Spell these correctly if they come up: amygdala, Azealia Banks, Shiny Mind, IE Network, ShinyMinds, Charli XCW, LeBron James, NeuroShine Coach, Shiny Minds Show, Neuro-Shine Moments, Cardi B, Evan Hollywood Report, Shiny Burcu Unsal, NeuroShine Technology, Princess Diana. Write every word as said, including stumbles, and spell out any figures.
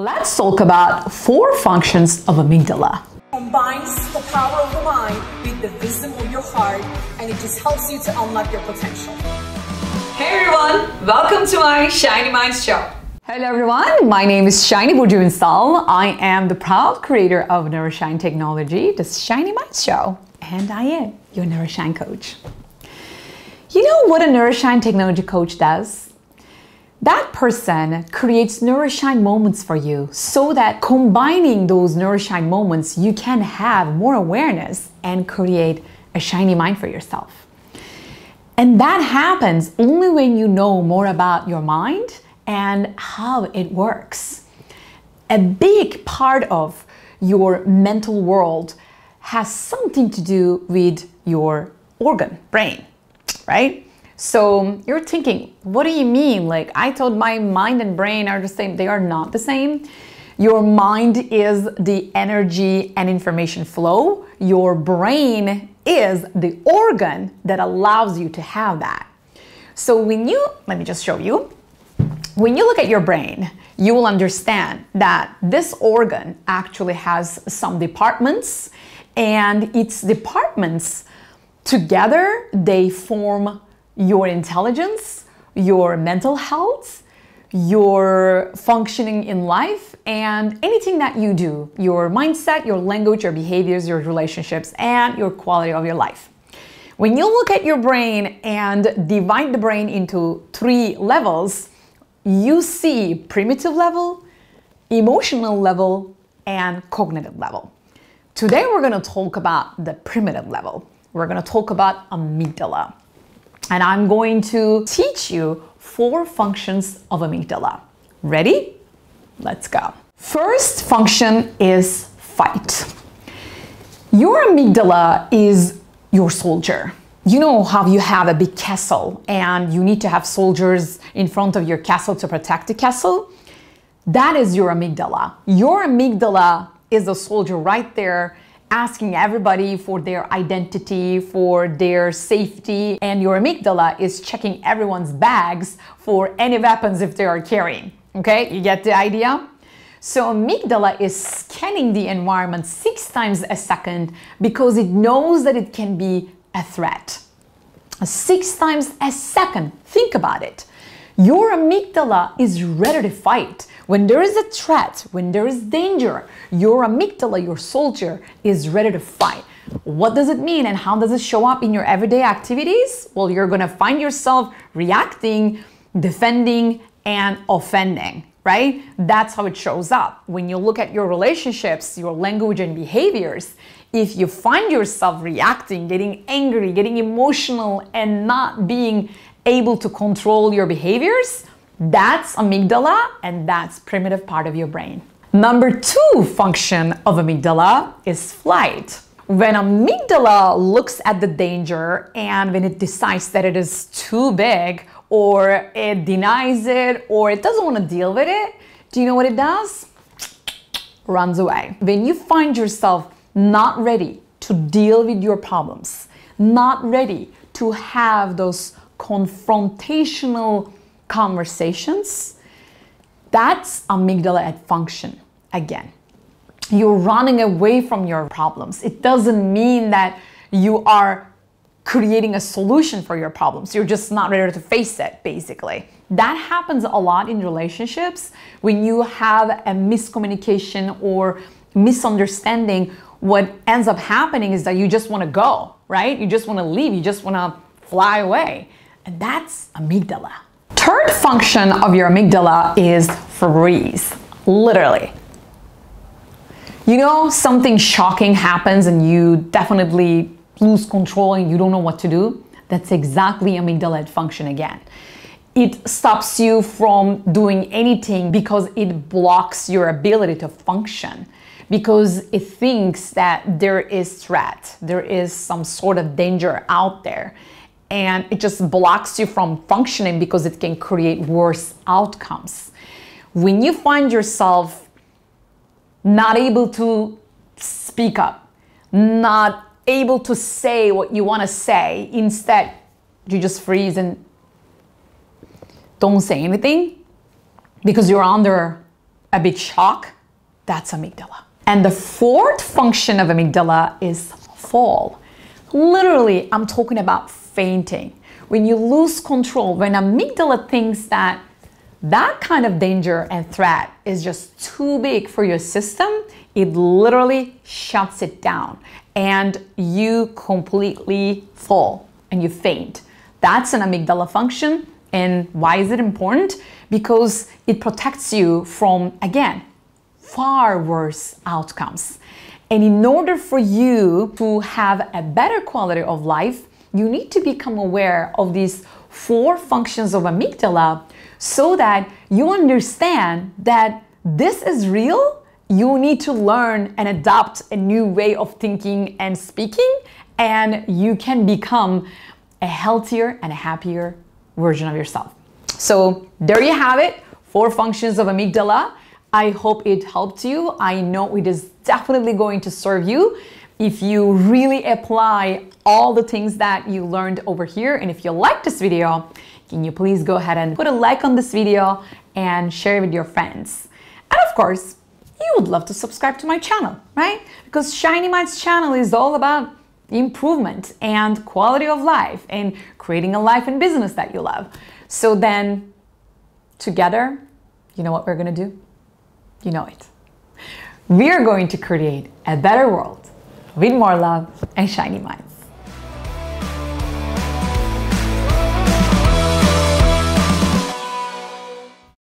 Let's talk about four functions of amygdala. Combines the power of the mind with the wisdom of your heart, and it just helps you to unlock your potential. Hey everyone, welcome to my Shiny Minds Show. Hello everyone, my name is Shiny Burcu Unsal. I am the proud creator of NeuroShine Technology, the Shiny Minds Show, and I am your NeuroShine Coach. You know what a NeuroShine Technology Coach does? That person creates NeuroShine moments for you so that combining those NeuroShine moments, you can have more awareness and create a shiny mind for yourself. And that happens only when you know more about your mind and how it works. A big part of your mental world has something to do with your organ, brain, right? So you're thinking, what do you mean? Like, I thought my mind and brain are the same. They are not the same. Your mind is the energy and information flow. Your brain is the organ that allows you to have that. So when you, let me just show you. When you look at your brain, you will understand that this organ actually has some departments, and its departments together, they form your intelligence, your mental health, your functioning in life, and anything that you do, your mindset, your language, your behaviors, your relationships, and your quality of your life. When you look at your brain and divide the brain into three levels, you see primitive level, emotional level, and cognitive level. Today we're going to talk about the primitive level. We're going to talk about amygdala. And I'm going to teach you four functions of amygdala. Ready? Let's go. First function is fight. Your amygdala is your soldier. You know how you have a big castle and you need to have soldiers in front of your castle to protect the castle? That is your amygdala. Your amygdala is a soldier right there asking everybody for their identity, for their safety, and your amygdala is checking everyone's bags for any weapons if they are carrying. Okay, you get the idea? So amygdala is scanning the environment six times a second because it knows that it can be a threat. Six times a second. Think about it. Your amygdala is ready to fight. When there is a threat, when there is danger, your amygdala, your soldier, is ready to fight. What does it mean and how does it show up in your everyday activities? Well, you're going to find yourself reacting, defending, and offending, right? That's how it shows up. When you look at your relationships, your language and behaviors, if you find yourself reacting, getting angry, getting emotional, and not being able to control your behaviors, that's amygdala, and that's primitive part of your brain. Number two function of amygdala is flight. When amygdala looks at the danger and when it decides that it is too big, or it denies it, or it doesn't want to deal with it, do you know what it does? Runs away. When you find yourself not ready to deal with your problems, not ready to have those confrontational conversations, that's amygdala at function again. You're running away from your problems. It doesn't mean that you are creating a solution for your problems. You're just not ready to face it, basically. That happens a lot in relationships when you have a miscommunication or misunderstanding. What ends up happening is that you just want to go, right? You just want to leave. You just want to fly away. And that's amygdala. Third function of your amygdala is freeze, literally. You know, something shocking happens and you definitely lose control and you don't know what to do. That's exactly amygdala at function again. It stops you from doing anything because it blocks your ability to function, because it thinks that there is threat, there is some sort of danger out there. And it just blocks you from functioning because it can create worse outcomes. When you find yourself not able to speak up, not able to say what you want to say, instead you just freeze and don't say anything because you're under a big shock, that's amygdala. And the fourth function of amygdala is fall. Literally, I'm talking about fainting. When you lose control, when amygdala thinks that that kind of danger and threat is just too big for your system, it literally shuts it down and you completely fall and you faint. That's an amygdala function. And why is it important? Because it protects you from, again, far worse outcomes. And in order for you to have a better quality of life, you need to become aware of these four functions of amygdala so that you understand that this is real. You need to learn and adopt a new way of thinking and speaking, and you can become a healthier and a happier version of yourself. So there you have it, four functions of amygdala. I hope it helped you. I know it is definitely going to serve you if you really apply all the things that you learned over here. And if you like this video, can you please go ahead and put a like on this video and share it with your friends? And of course, you would love to subscribe to my channel, right? Because Shiny Minds channel is all about improvement and quality of life and creating a life and business that you love. So then together, you know what we're gonna do? You know it. We're going to create a better world with more love and shiny minds.